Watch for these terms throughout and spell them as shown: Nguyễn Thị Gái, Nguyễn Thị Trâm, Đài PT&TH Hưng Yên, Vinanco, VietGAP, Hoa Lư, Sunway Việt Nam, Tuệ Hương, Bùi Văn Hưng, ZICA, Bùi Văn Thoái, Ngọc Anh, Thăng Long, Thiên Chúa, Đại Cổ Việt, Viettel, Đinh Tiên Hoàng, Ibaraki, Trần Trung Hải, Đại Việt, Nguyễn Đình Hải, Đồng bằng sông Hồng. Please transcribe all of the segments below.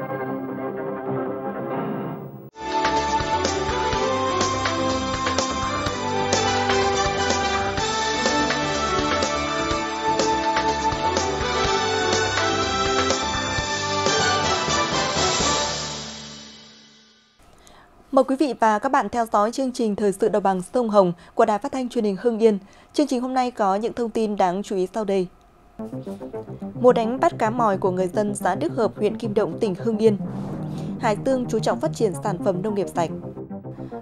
Mời quý vị và các bạn theo dõi chương trình Thời sự Đồng bằng sông Hồng của Đài Phát thanh Truyền hình Hưng Yên. Chương trình hôm nay có những thông tin đáng chú ý sau đây. Mùa đánh bắt cá mòi của người dân xã Đức Hợp, huyện Kim Động, tỉnh Hưng Yên. Hải Dương chú trọng phát triển sản phẩm nông nghiệp sạch.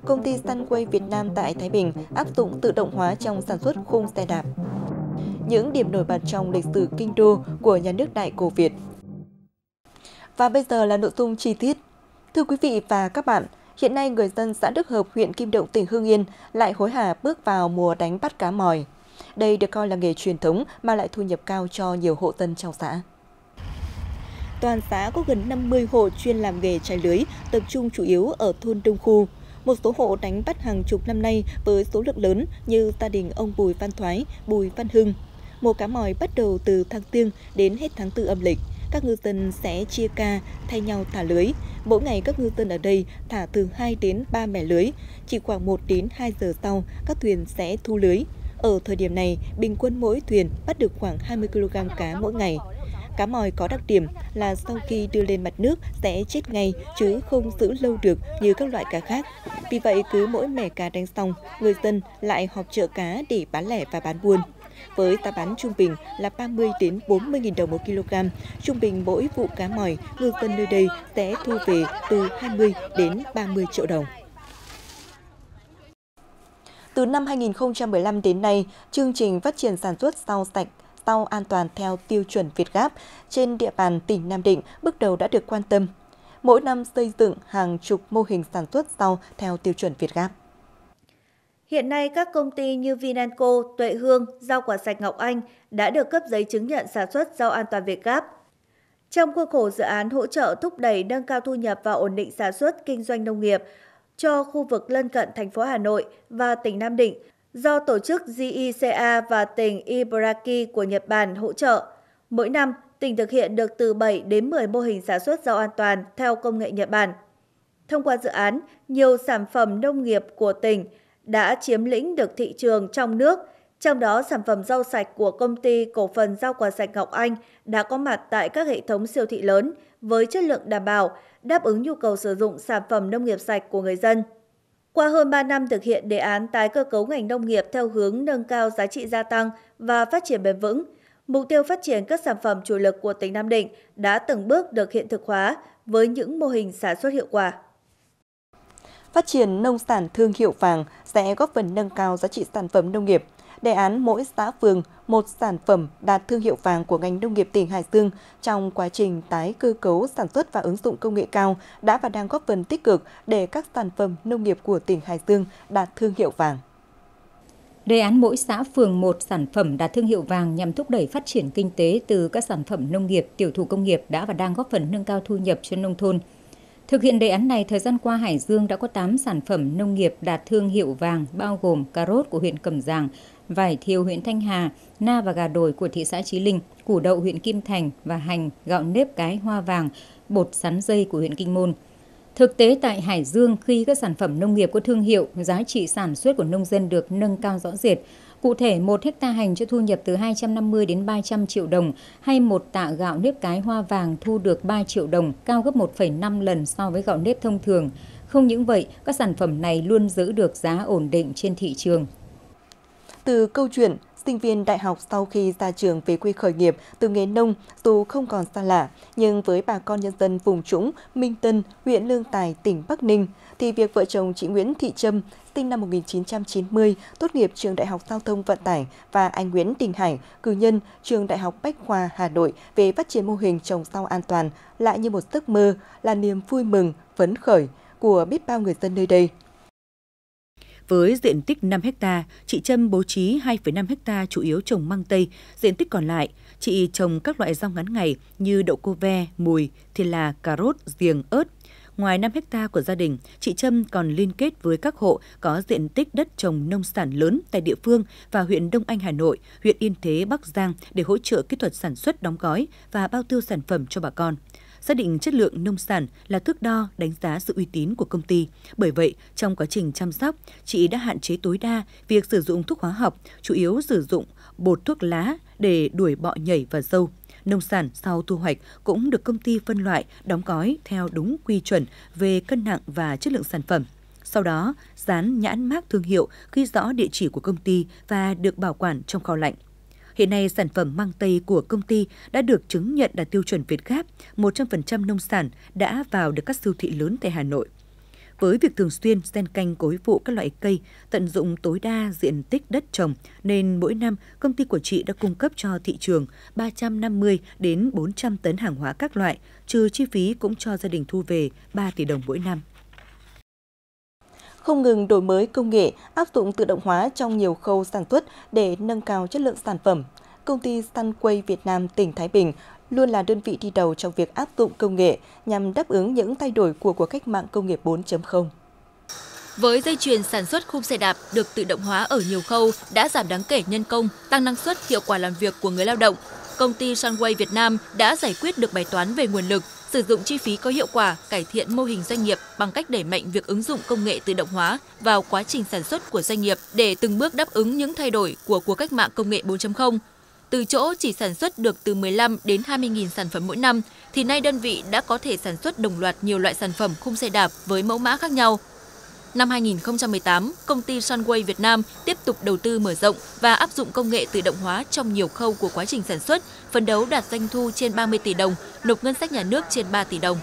Công ty Sunway Việt Nam tại Thái Bình áp dụng tự động hóa trong sản xuất khung xe đạp. Những điểm nổi bật trong lịch sử kinh đô của nhà nước Đại Cổ Việt. Và bây giờ là nội dung chi tiết. Thưa quý vị và các bạn, hiện nay người dân xã Đức Hợp, huyện Kim Động, tỉnh Hưng Yên lại hối hả bước vào mùa đánh bắt cá mòi. Đây được coi là nghề truyền thống mà lại thu nhập cao cho nhiều hộ dân trong xã. Toàn xã có gần 50 hộ chuyên làm nghề trai lưới, tập trung chủ yếu ở thôn Đông Khu. Một số hộ đánh bắt hàng chục năm nay với số lượng lớn như gia đình ông Bùi Văn Thoái, Bùi Văn Hưng. Mùa cá mòi bắt đầu từ tháng 4 đến hết tháng 4 âm lịch. Các ngư dân sẽ chia ca, thay nhau thả lưới. Mỗi ngày các ngư dân ở đây thả từ 2 đến 3 mẻ lưới. Chỉ khoảng 1 đến 2 giờ sau, các thuyền sẽ thu lưới. Ở thời điểm này, bình quân mỗi thuyền bắt được khoảng 20 kg cá mỗi ngày. Cá mòi có đặc điểm là sau khi đưa lên mặt nước sẽ chết ngay chứ không giữ lâu được như các loại cá khác. Vì vậy, cứ mỗi mẻ cá đánh xong, người dân lại họp chợ cá để bán lẻ và bán buôn. Với giá bán trung bình là 30 đến 40.000 đồng một kg, trung bình mỗi vụ cá mòi, ngư dân nơi đây sẽ thu về từ 20 đến 30 triệu đồng. Từ năm 2015 đến nay, chương trình phát triển sản xuất rau sạch, rau an toàn theo tiêu chuẩn VietGAP trên địa bàn tỉnh Nam Định bước đầu đã được quan tâm. Mỗi năm xây dựng hàng chục mô hình sản xuất rau theo tiêu chuẩn VietGAP. Hiện nay, các công ty như Vinanco, Tuệ Hương, rau quả sạch Ngọc Anh đã được cấp giấy chứng nhận sản xuất rau an toàn VietGAP. Trong khuôn khổ dự án hỗ trợ thúc đẩy nâng cao thu nhập và ổn định sản xuất kinh doanh nông nghiệp cho khu vực lân cận thành phố Hà Nội và tỉnh Nam Định, do tổ chức ZICA và tỉnh Ibaraki của Nhật Bản hỗ trợ, mỗi năm tỉnh thực hiện được từ 7 đến 10 mô hình sản xuất rau an toàn theo công nghệ Nhật Bản. Thông qua dự án, nhiều sản phẩm nông nghiệp của tỉnh đã chiếm lĩnh được thị trường trong nước, trong đó sản phẩm rau sạch của công ty cổ phần rau quả sạch Ngọc Anh đã có mặt tại các hệ thống siêu thị lớn với chất lượng đảm bảo, đáp ứng nhu cầu sử dụng sản phẩm nông nghiệp sạch của người dân. Qua hơn 3 năm thực hiện đề án tái cơ cấu ngành nông nghiệp theo hướng nâng cao giá trị gia tăng và phát triển bền vững, mục tiêu phát triển các sản phẩm chủ lực của tỉnh Nam Định đã từng bước được hiện thực hóa với những mô hình sản xuất hiệu quả. Phát triển nông sản thương hiệu vàng sẽ góp phần nâng cao giá trị sản phẩm nông nghiệp. Đề án mỗi xã phường một sản phẩm đạt thương hiệu vàng của ngành nông nghiệp tỉnh Hải Dương trong quá trình tái cơ cấu sản xuất và ứng dụng công nghệ cao đã và đang góp phần tích cực để các sản phẩm nông nghiệp của tỉnh Hải Dương đạt thương hiệu vàng. Đề án mỗi xã phường một sản phẩm đạt thương hiệu vàng nhằm thúc đẩy phát triển kinh tế từ các sản phẩm nông nghiệp, tiểu thủ công nghiệp đã và đang góp phần nâng cao thu nhập cho nông thôn. Thực hiện đề án này, thời gian qua Hải Dương đã có 8 sản phẩm nông nghiệp đạt thương hiệu vàng bao gồm cà rốt của huyện Cẩm Giàng, vải thiều huyện Thanh Hà, na và gà đồi của thị xã Chí Linh, củ đậu huyện Kim Thành và hành, gạo nếp cái hoa vàng, bột sắn dây của huyện Kinh Môn. Thực tế tại Hải Dương, khi các sản phẩm nông nghiệp có thương hiệu, giá trị sản xuất của nông dân được nâng cao rõ rệt. Cụ thể, 1 hectare hành cho thu nhập từ 250 đến 300 triệu đồng, hay 1 tạ gạo nếp cái hoa vàng thu được 3 triệu đồng, cao gấp 1,5 lần so với gạo nếp thông thường. Không những vậy, các sản phẩm này luôn giữ được giá ổn định trên thị trường. Từ câu chuyện sinh viên đại học sau khi ra trường về quê khởi nghiệp từ nghề nông dù không còn xa lạ, nhưng với bà con nhân dân vùng trũng Minh Tân, huyện Lương Tài, tỉnh Bắc Ninh, thì việc vợ chồng chị Nguyễn Thị Trâm, sinh năm 1990, tốt nghiệp trường Đại học Giao thông Vận tải và anh Nguyễn Đình Hải, cử nhân trường Đại học Bách khoa Hà Nội về phát triển mô hình trồng rau an toàn lại như một giấc mơ, là niềm vui mừng, phấn khởi của biết bao người dân nơi đây. Với diện tích 5 ha, chị Trâm bố trí 2,5 ha chủ yếu trồng măng tây, diện tích còn lại, chị trồng các loại rau ngắn ngày như đậu cô ve, mùi, thiên là, cà rốt, giềng, ớt. Ngoài 5 ha của gia đình, chị Trâm còn liên kết với các hộ có diện tích đất trồng nông sản lớn tại địa phương và huyện Đông Anh, Hà Nội, huyện Yên Thế, Bắc Giang để hỗ trợ kỹ thuật sản xuất đóng gói và bao tiêu sản phẩm cho bà con. Xác định chất lượng nông sản là thước đo đánh giá sự uy tín của công ty. Bởi vậy, trong quá trình chăm sóc, chị đã hạn chế tối đa việc sử dụng thuốc hóa học, chủ yếu sử dụng bột thuốc lá để đuổi bọ nhảy và sâu. Nông sản sau thu hoạch cũng được công ty phân loại, đóng gói theo đúng quy chuẩn về cân nặng và chất lượng sản phẩm. Sau đó, dán nhãn mác thương hiệu, ghi rõ địa chỉ của công ty và được bảo quản trong kho lạnh. Hiện nay, sản phẩm măng tây của công ty đã được chứng nhận đạt tiêu chuẩn VietGAP, 100% nông sản đã vào được các siêu thị lớn tại Hà Nội. Với việc thường xuyên xen canh cối vụ các loại cây, tận dụng tối đa diện tích đất trồng, nên mỗi năm công ty của chị đã cung cấp cho thị trường 350 đến 400 tấn hàng hóa các loại, trừ chi phí cũng cho gia đình thu về 3 tỷ đồng mỗi năm. Không ngừng đổi mới công nghệ, áp dụng tự động hóa trong nhiều khâu sản xuất để nâng cao chất lượng sản phẩm. Công ty Sunway Việt Nam tỉnh Thái Bình luôn là đơn vị đi đầu trong việc áp dụng công nghệ nhằm đáp ứng những thay đổi của cuộc cách mạng công nghiệp 4.0. Với dây chuyền sản xuất khung xe đạp được tự động hóa ở nhiều khâu đã giảm đáng kể nhân công, tăng năng suất, hiệu quả làm việc của người lao động. Công ty Sunway Việt Nam đã giải quyết được bài toán về nguồn lực, sử dụng chi phí có hiệu quả, cải thiện mô hình doanh nghiệp bằng cách đẩy mạnh việc ứng dụng công nghệ tự động hóa vào quá trình sản xuất của doanh nghiệp để từng bước đáp ứng những thay đổi của cuộc cách mạng công nghệ 4.0. Từ chỗ chỉ sản xuất được từ 15 đến 20.000 sản phẩm mỗi năm, thì nay đơn vị đã có thể sản xuất đồng loạt nhiều loại sản phẩm khung xe đạp với mẫu mã khác nhau. Năm 2018, công ty Sunway Việt Nam tiếp tục đầu tư mở rộng và áp dụng công nghệ tự động hóa trong nhiều khâu của quá trình sản xuất, phấn đấu đạt doanh thu trên 30 tỷ đồng, nộp ngân sách nhà nước trên 3 tỷ đồng.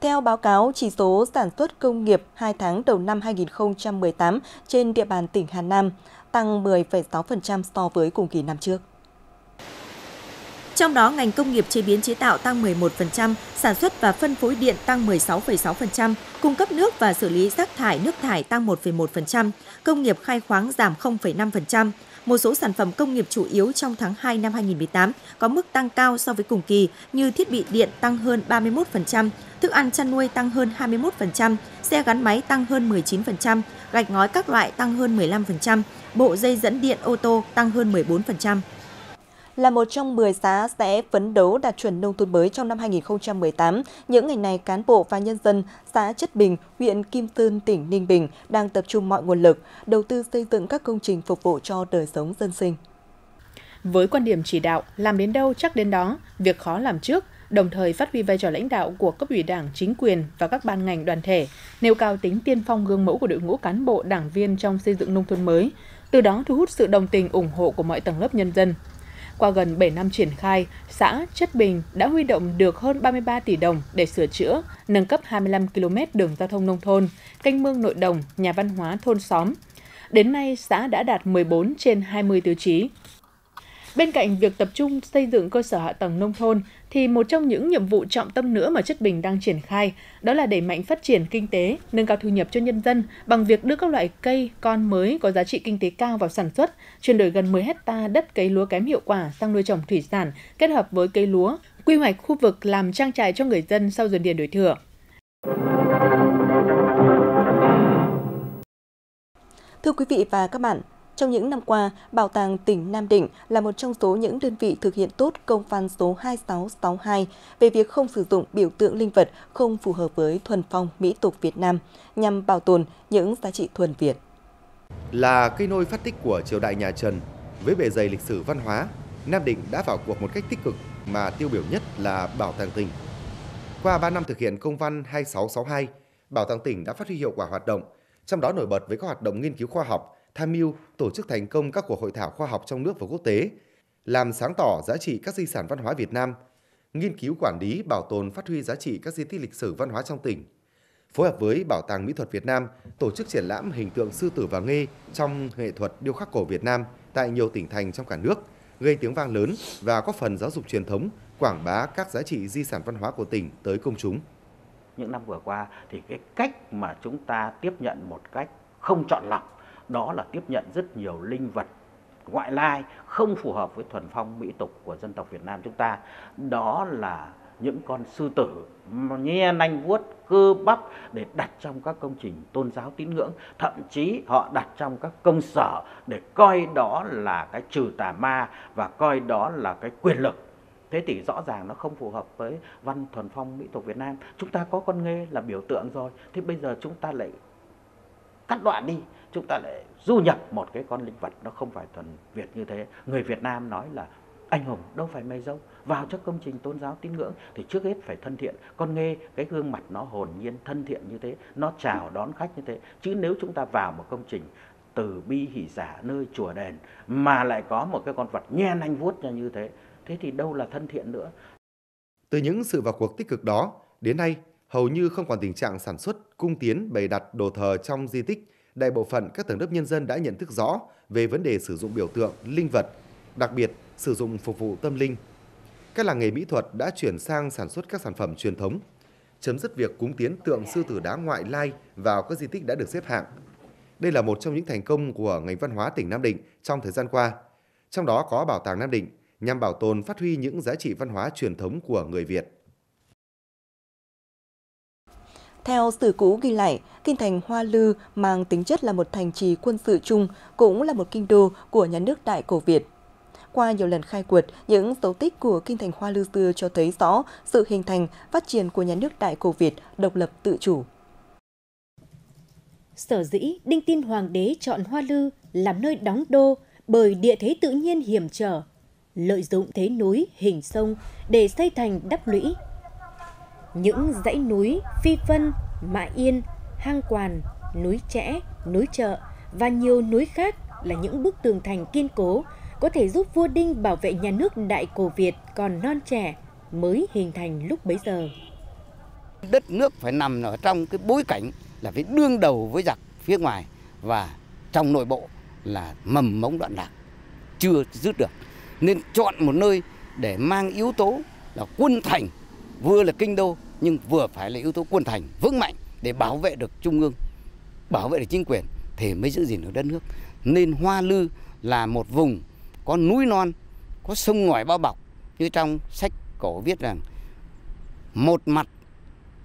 Theo báo cáo chỉ số sản xuất công nghiệp 2 tháng đầu năm 2018 trên địa bàn tỉnh Hà Nam, tăng 10,6% so với cùng kỳ năm trước. Trong đó, ngành công nghiệp chế biến chế tạo tăng 11%, sản xuất và phân phối điện tăng 16,6%, cung cấp nước và xử lý rác thải nước thải tăng 1,1%, công nghiệp khai khoáng giảm 0,5%. Một số sản phẩm công nghiệp chủ yếu trong tháng 2 năm 2018 có mức tăng cao so với cùng kỳ như thiết bị điện tăng hơn 31%, thức ăn chăn nuôi tăng hơn 21%, xe gắn máy tăng hơn 19%, gạch ngói các loại tăng hơn 15%, bộ dây dẫn điện ô tô tăng hơn 14%. Là một trong 10 xã sẽ phấn đấu đạt chuẩn nông thôn mới trong năm 2018, những ngày này cán bộ và nhân dân xã Chất Bình, huyện Kim Sơn, tỉnh Ninh Bình đang tập trung mọi nguồn lực, đầu tư xây dựng các công trình phục vụ cho đời sống dân sinh. Với quan điểm chỉ đạo, làm đến đâu chắc đến đó, việc khó làm trước, đồng thời phát huy vai trò lãnh đạo của cấp ủy Đảng, chính quyền và các ban ngành đoàn thể, nêu cao tính tiên phong gương mẫu của đội ngũ cán bộ, đảng viên trong xây dựng nông thôn mới, từ đó thu hút sự đồng tình, ủng hộ của mọi tầng lớp nhân dân. Qua gần 7 năm triển khai, xã Chất Bình đã huy động được hơn 33 tỷ đồng để sửa chữa, nâng cấp 25 km đường giao thông nông thôn, kênh mương nội đồng, nhà văn hóa thôn xóm. Đến nay, xã đã đạt 14 trên 20 tiêu chí. Bên cạnh việc tập trung xây dựng cơ sở hạ tầng nông thôn, thì một trong những nhiệm vụ trọng tâm nữa mà Chất Bình đang triển khai đó là đẩy mạnh phát triển kinh tế, nâng cao thu nhập cho nhân dân bằng việc đưa các loại cây con mới có giá trị kinh tế cao vào sản xuất, chuyển đổi gần 10 hectare đất cấy lúa kém hiệu quả sang nuôi trồng thủy sản kết hợp với cây lúa, quy hoạch khu vực làm trang trại cho người dân sau dồn điền đổi thửa. Thưa quý vị và các bạn, trong những năm qua, Bảo tàng tỉnh Nam Định là một trong số những đơn vị thực hiện tốt công văn số 2662 về việc không sử dụng biểu tượng linh vật không phù hợp với thuần phong mỹ tục Việt Nam nhằm bảo tồn những giá trị thuần Việt. Là cây nôi phát tích của triều đại nhà Trần, với bề dày lịch sử văn hóa, Nam Định đã vào cuộc một cách tích cực mà tiêu biểu nhất là Bảo tàng tỉnh. Qua 3 năm thực hiện công văn 2662, Bảo tàng tỉnh đã phát huy hiệu quả hoạt động, trong đó nổi bật với các hoạt động nghiên cứu khoa học, tham mưu, tổ chức thành công các cuộc hội thảo khoa học trong nước và quốc tế, làm sáng tỏ giá trị các di sản văn hóa Việt Nam, nghiên cứu quản lý, bảo tồn, phát huy giá trị các di tích lịch sử văn hóa trong tỉnh. Phối hợp với Bảo tàng Mỹ thuật Việt Nam tổ chức triển lãm hình tượng sư tử và nghê trong nghệ thuật điêu khắc cổ Việt Nam tại nhiều tỉnh thành trong cả nước, gây tiếng vang lớn và góp phần giáo dục truyền thống, quảng bá các giá trị di sản văn hóa của tỉnh tới công chúng. Những năm vừa qua thì cái cách mà chúng ta tiếp nhận một cách không chọn lọc, đó là tiếp nhận rất nhiều linh vật ngoại lai không phù hợp với thuần phong mỹ tục của dân tộc Việt Nam chúng ta. Đó là những con sư tử nhe nanh vuốt cơ bắp để đặt trong các công trình tôn giáo tín ngưỡng. Thậm chí họ đặt trong các công sở để coi đó là cái trừ tà ma và coi đó là cái quyền lực. Thế thì rõ ràng nó không phù hợp với văn thuần phong mỹ tục Việt Nam. Chúng ta có con nghê là biểu tượng rồi, thế bây giờ chúng ta lại cắt đoạn đi, chúng ta lại du nhập một cái con linh vật nó không phải thuần Việt như thế. Người Việt Nam nói là anh hùng đâu phải mây dâu. Vào cho công trình tôn giáo tín ngưỡng thì trước hết phải thân thiện. Con nghê, cái gương mặt nó hồn nhiên thân thiện như thế, nó chào đón khách như thế. Chứ nếu chúng ta vào một công trình từ bi hỷ giả nơi chùa đền mà lại có một cái con vật nhen anh vuốt ra như thế, thế thì đâu là thân thiện nữa. Từ những sự vào cuộc tích cực đó, đến nay hầu như không còn tình trạng sản xuất, cung tiến, bày đặt đồ thờ trong di tích. Đại bộ phận các tầng lớp nhân dân đã nhận thức rõ về vấn đề sử dụng biểu tượng, linh vật, đặc biệt sử dụng phục vụ tâm linh. Các làng nghề mỹ thuật đã chuyển sang sản xuất các sản phẩm truyền thống, chấm dứt việc cúng tiến tượng sư tử đá ngoại lai vào các di tích đã được xếp hạng. Đây là một trong những thành công của ngành văn hóa tỉnh Nam Định trong thời gian qua. Trong đó có Bảo tàng Nam Định, nhằm bảo tồn phát huy những giá trị văn hóa truyền thống của người Việt. Theo sử cũ ghi lại, kinh thành Hoa Lư mang tính chất là một thành trì quân sự chung, cũng là một kinh đô của nhà nước Đại Cổ Việt. Qua nhiều lần khai quật, những dấu tích của kinh thành Hoa Lư xưa cho thấy rõ sự hình thành, phát triển của nhà nước Đại Cổ Việt độc lập tự chủ. Sở dĩ Đinh Tiên Hoàng đế chọn Hoa Lư làm nơi đóng đô bởi địa thế tự nhiên hiểm trở, lợi dụng thế núi, hình sông để xây thành đắp lũy. Những dãy núi Phi Vân, Mã Yên, Hang Quản, núi Chẽ, núi Chợ và nhiều núi khác là những bức tường thành kiên cố có thể giúp vua Đinh bảo vệ nhà nước Đại Cổ Việt còn non trẻ mới hình thành lúc bấy giờ. Đất nước phải nằm ở trong cái bối cảnh là phải đương đầu với giặc phía ngoài, và trong nội bộ là mầm mống loạn lạc, chưa dứt được. Nên chọn một nơi để mang yếu tố là quân thành, vừa là kinh đô nhưng vừa phải là yếu tố quân thành vững mạnh để bảo vệ được trung ương, bảo vệ được chính quyền thì mới giữ gìn được đất nước. Nên Hoa Lư là một vùng có núi non, có sông ngòi bao bọc, như trong sách cổ viết rằng một mặt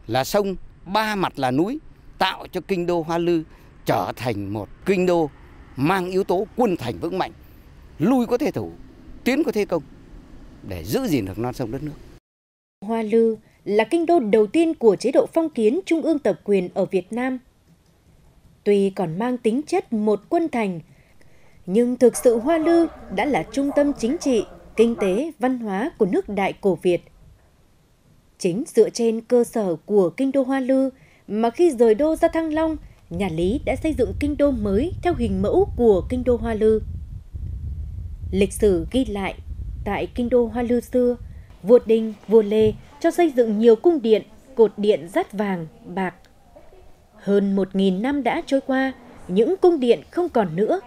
là sông, ba mặt là núi, tạo cho kinh đô Hoa Lư trở thành một kinh đô mang yếu tố quân thành vững mạnh, lui có thể thủ, tiến có thể công, để giữ gìn được non sông đất nước. Hoa Lư là kinh đô đầu tiên của chế độ phong kiến trung ương tập quyền ở Việt Nam. Tuy còn mang tính chất một quân thành, nhưng thực sự Hoa Lư đã là trung tâm chính trị, kinh tế, văn hóa của nước Đại Cổ Việt. Chính dựa trên cơ sở của kinh đô Hoa Lư mà khi rời đô ra Thăng Long, nhà Lý đã xây dựng kinh đô mới theo hình mẫu của kinh đô Hoa Lư. Lịch sử ghi lại, tại kinh đô Hoa Lư xưa, vua Đinh, vua Lê cho xây dựng nhiều cung điện, cột điện dát vàng, bạc. Hơn 1.000 năm đã trôi qua, những cung điện không còn nữa.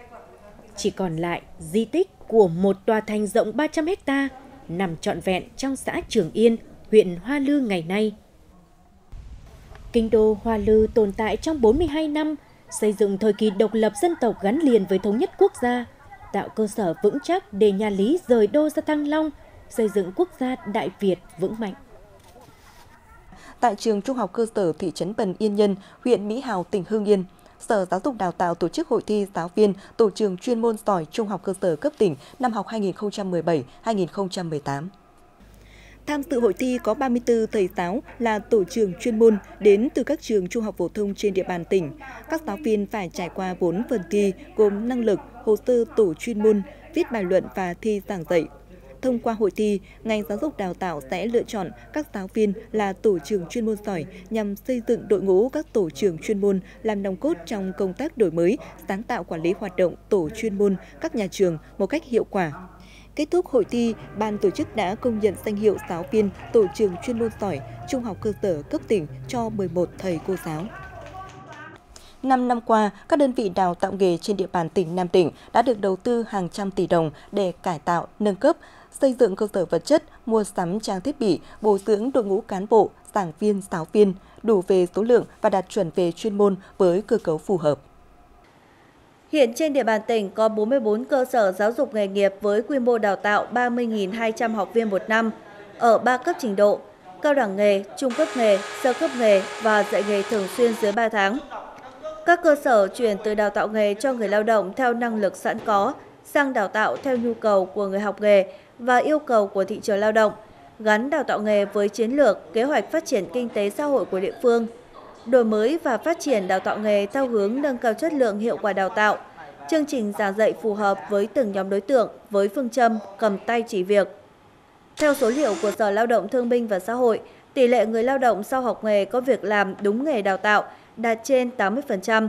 Chỉ còn lại di tích của một tòa thành rộng 300 ha nằm trọn vẹn trong xã Trường Yên, huyện Hoa Lư ngày nay. Kinh đô Hoa Lư tồn tại trong 42 năm, xây dựng thời kỳ độc lập dân tộc gắn liền với thống nhất quốc gia, tạo cơ sở vững chắc để nhà Lý rời đô ra Thăng Long, xây dựng quốc gia Đại Việt vững mạnh. Tại trường Trung học cơ sở thị trấn Bần Yên Nhân, huyện Mỹ Hào, tỉnh Hưng Yên, Sở Giáo dục Đào tạo tổ chức hội thi giáo viên tổ trưởng chuyên môn giỏi trung học cơ sở cấp tỉnh năm học 2017-2018. Tham dự hội thi có 34 thầy giáo là tổ trưởng chuyên môn đến từ các trường trung học phổ thông trên địa bàn tỉnh. Các giáo viên phải trải qua 4 phần thi gồm năng lực, hồ sơ tổ chuyên môn, viết bài luận và thi giảng dạy. Thông qua hội thi, ngành giáo dục đào tạo sẽ lựa chọn các giáo viên là tổ trưởng chuyên môn giỏi nhằm xây dựng đội ngũ các tổ trưởng chuyên môn làm nòng cốt trong công tác đổi mới, sáng tạo quản lý hoạt động tổ chuyên môn các nhà trường một cách hiệu quả. Kết thúc hội thi, ban tổ chức đã công nhận danh hiệu giáo viên tổ trưởng chuyên môn giỏi trung học cơ sở cấp tỉnh cho 11 thầy cô giáo. 5 năm qua, các đơn vị đào tạo nghề trên địa bàn tỉnh Nam Định đã được đầu tư hàng trăm tỷ đồng để cải tạo, nâng cấp, xây dựng cơ sở vật chất, mua sắm trang thiết bị, bồi dưỡng đội ngũ cán bộ, giảng viên, giáo viên, đủ về số lượng và đạt chuẩn về chuyên môn với cơ cấu phù hợp. Hiện trên địa bàn tỉnh có 44 cơ sở giáo dục nghề nghiệp với quy mô đào tạo 30.200 học viên một năm ở 3 cấp trình độ: cao đẳng nghề, trung cấp nghề, sơ cấp nghề và dạy nghề thường xuyên dưới 3 tháng. Các cơ sở chuyển từ đào tạo nghề cho người lao động theo năng lực sẵn có sang đào tạo theo nhu cầu của người học nghề và yêu cầu của thị trường lao động, gắn đào tạo nghề với chiến lược, kế hoạch phát triển kinh tế xã hội của địa phương, đổi mới và phát triển đào tạo nghề theo hướng nâng cao chất lượng hiệu quả đào tạo, chương trình giảng dạy phù hợp với từng nhóm đối tượng với phương châm cầm tay chỉ việc. Theo số liệu của Sở Lao động Thương binh và Xã hội, tỷ lệ người lao động sau học nghề có việc làm đúng nghề đào tạo đạt trên 80%.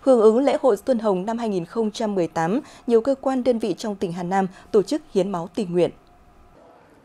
Hưởng ứng lễ hội Xuân Hồng năm 2018, nhiều cơ quan đơn vị trong tỉnh Hà Nam tổ chức hiến máu tình nguyện.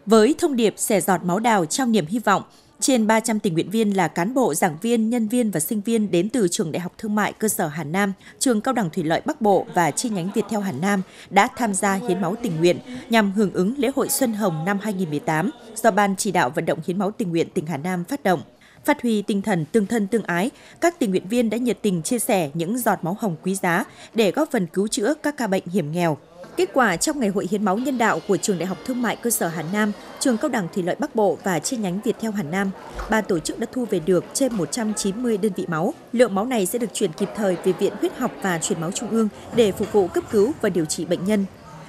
Với thông điệp xẻ giọt máu đào trong niềm hy vọng, trên 300 tình nguyện viên là cán bộ, giảng viên, nhân viên và sinh viên đến từ Trường Đại học Thương mại Cơ sở Hà Nam, Trường Cao đẳng Thủy lợi Bắc Bộ và chi nhánh Viettel Hà Nam đã tham gia hiến máu tình nguyện nhằm hưởng ứng lễ hội Xuân Hồng năm 2018 do Ban Chỉ đạo Vận động Hiến máu tình nguyện tỉnh Hà Nam phát động. Phát huy tinh thần tương thân tương ái, các tình nguyện viên đã nhiệt tình chia sẻ những giọt máu hồng quý giá để góp phần cứu chữa các ca bệnh hiểm nghèo. Kết quả trong ngày hội hiến máu nhân đạo của Trường Đại học Thương mại Cơ sở Hà Nam, Trường Cao đẳng Thủy lợi Bắc Bộ và chi nhánh Viettel Hà Nam, ban tổ chức đã thu về được trên 190 đơn vị máu. Lượng máu này sẽ được chuyển kịp thời về Viện Huyết học và Truyền máu Trung ương để phục vụ cấp cứu và điều trị bệnh nhân.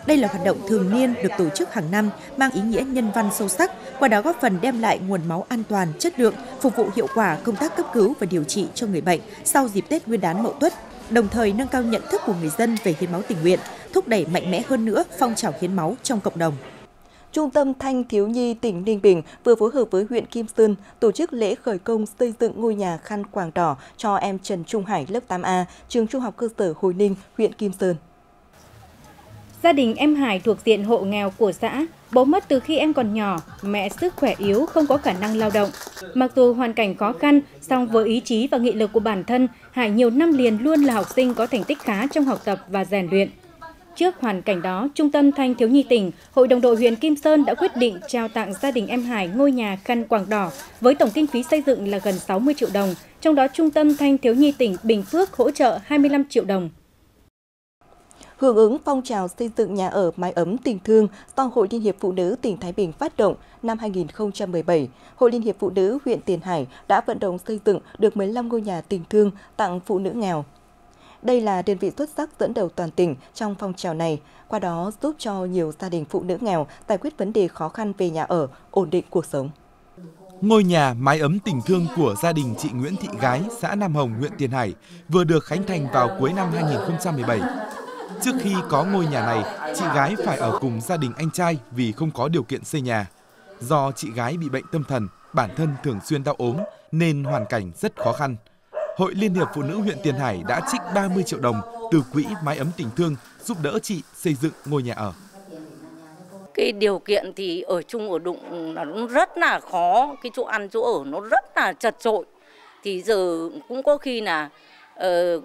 Đây là hoạt động thường niên được tổ chức hàng năm, mang ý nghĩa nhân văn sâu sắc, qua đó góp phần đem lại nguồn máu an toàn, chất lượng, phục vụ hiệu quả công tác cấp cứu và điều trị cho người bệnh sau dịp Tết Nguyên đán Mậu Tuất, đồng thời nâng cao nhận thức của người dân về hiến máu tình nguyện, thúc đẩy mạnh mẽ hơn nữa phong trào hiến máu trong cộng đồng. Trung tâm Thanh thiếu nhi tỉnh Ninh Bình vừa phối hợp với huyện Kim Sơn tổ chức lễ khởi công xây dựng ngôi nhà khăn quàng đỏ cho em Trần Trung Hải lớp 8A, trường Trung học cơ sở Hồi Ninh, huyện Kim Sơn. Gia đình em Hải thuộc diện hộ nghèo của xã, bố mất từ khi em còn nhỏ, mẹ sức khỏe yếu không có khả năng lao động. Mặc dù hoàn cảnh khó khăn, song với ý chí và nghị lực của bản thân, Hải nhiều năm liền luôn là học sinh có thành tích khá trong học tập và rèn luyện. Trước hoàn cảnh đó, Trung tâm Thanh thiếu nhi tỉnh, Hội đồng đội huyện Kim Sơn đã quyết định trao tặng gia đình em Hải ngôi nhà khăn quàng đỏ với tổng kinh phí xây dựng là gần 60 triệu đồng, trong đó Trung tâm Thanh thiếu nhi tỉnh Bình Phước hỗ trợ 25 triệu đồng. Hưởng ứng phong trào xây dựng nhà ở mái ấm tình thương do Hội Liên hiệp Phụ nữ tỉnh Thái Bình phát động năm 2017, Hội Liên hiệp Phụ nữ huyện Tiền Hải đã vận động xây dựng được 15 ngôi nhà tình thương tặng phụ nữ nghèo. Đây là đơn vị xuất sắc dẫn đầu toàn tỉnh trong phong trào này, qua đó giúp cho nhiều gia đình phụ nữ nghèo giải quyết vấn đề khó khăn về nhà ở, ổn định cuộc sống. Ngôi nhà mái ấm tình thương của gia đình chị Nguyễn Thị Gái, xã Nam Hồng, huyện Tiền Hải vừa được khánh thành vào cuối năm 2017. Trước khi có ngôi nhà này, chị Gái phải ở cùng gia đình anh trai vì không có điều kiện xây nhà. Do chị Gái bị bệnh tâm thần, bản thân thường xuyên đau ốm nên hoàn cảnh rất khó khăn. Hội Liên hiệp Phụ nữ huyện Tiền Hải đã trích 30 triệu đồng từ quỹ mái ấm tình thương giúp đỡ chị xây dựng ngôi nhà ở. Cái điều kiện thì ở chung ở đụng là cũng rất là khó, cái chỗ ăn chỗ ở nó rất là chật chội. Thì giờ cũng có khi là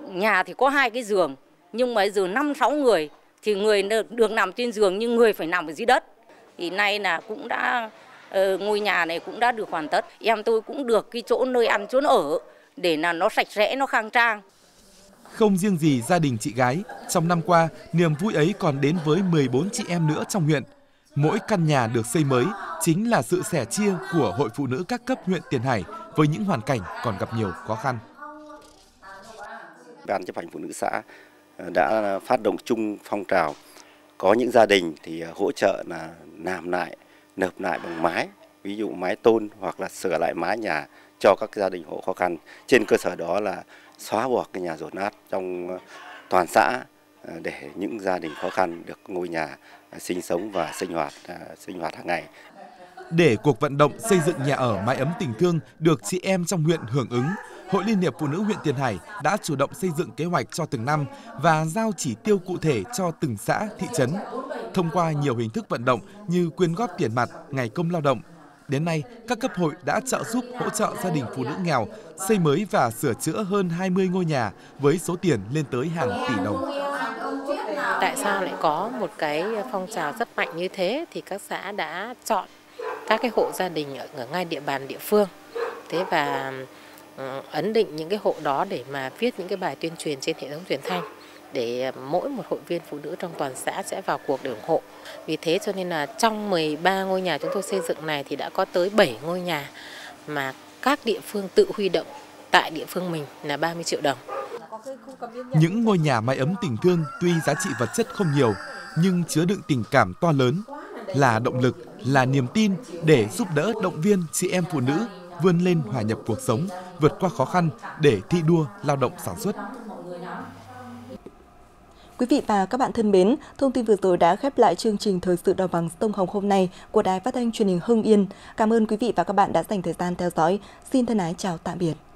nhà thì có 2 cái giường. Nhưng mà giờ 5-6 người thì người được nằm trên giường nhưng người phải nằm ở dưới đất. Thì nay là cũng đã ngôi nhà này cũng đã được hoàn tất. Em tôi cũng được cái chỗ nơi ăn chỗ ở để là nó sạch sẽ, nó khang trang. Không riêng gì gia đình chị Gái, trong năm qua niềm vui ấy còn đến với 14 chị em nữa trong huyện. Mỗi căn nhà được xây mới chính là sự sẻ chia của Hội Phụ nữ các cấp huyện Tiền Hải với những hoàn cảnh còn gặp nhiều khó khăn. Ban chấp hành phụ nữ xã đã phát động chung phong trào, có những gia đình thì hỗ trợ là làm lại, nợp lại bằng mái, ví dụ mái tôn hoặc là sửa lại mái nhà cho các gia đình hộ khó khăn. Trên cơ sở đó là xóa bỏ cái nhà dột nát trong toàn xã để những gia đình khó khăn được ngôi nhà sinh sống và sinh hoạt hàng ngày. Để cuộc vận động xây dựng nhà ở mái ấm tình thương được chị em trong huyện hưởng ứng, Hội Liên hiệp Phụ nữ huyện Tiền Hải đã chủ động xây dựng kế hoạch cho từng năm và giao chỉ tiêu cụ thể cho từng xã, thị trấn, thông qua nhiều hình thức vận động như quyên góp tiền mặt, ngày công lao động. Đến nay, các cấp hội đã trợ giúp hỗ trợ gia đình phụ nữ nghèo xây mới và sửa chữa hơn 20 ngôi nhà với số tiền lên tới hàng tỷ đồng. Tại sao lại có một cái phong trào rất mạnh như thế thì các xã đã chọn các cái hộ gia đình ở ngay địa bàn địa phương. Thế và ấn định những cái hộ đó để mà viết những cái bài tuyên truyền trên hệ thống truyền thanh để mỗi một hội viên phụ nữ trong toàn xã sẽ vào cuộc để ủng hộ. Vì thế cho nên là trong 13 ngôi nhà chúng tôi xây dựng này thì đã có tới 7 ngôi nhà mà các địa phương tự huy động tại địa phương mình là 30 triệu đồng. Những ngôi nhà mái ấm tình thương tuy giá trị vật chất không nhiều nhưng chứa đựng tình cảm to lớn, là động lực, là niềm tin để giúp đỡ động viên chị em phụ nữ vươn lên hòa nhập cuộc sống, vượt qua khó khăn để thi đua lao động sản xuất. Quý vị và các bạn thân mến, thông tin vừa rồi đã khép lại chương trình Thời sự Đồng bằng sông Hồng hôm nay của Đài Phát thanh Truyền hình Hưng Yên. Cảm ơn quý vị và các bạn đã dành thời gian theo dõi. Xin thân ái chào tạm biệt.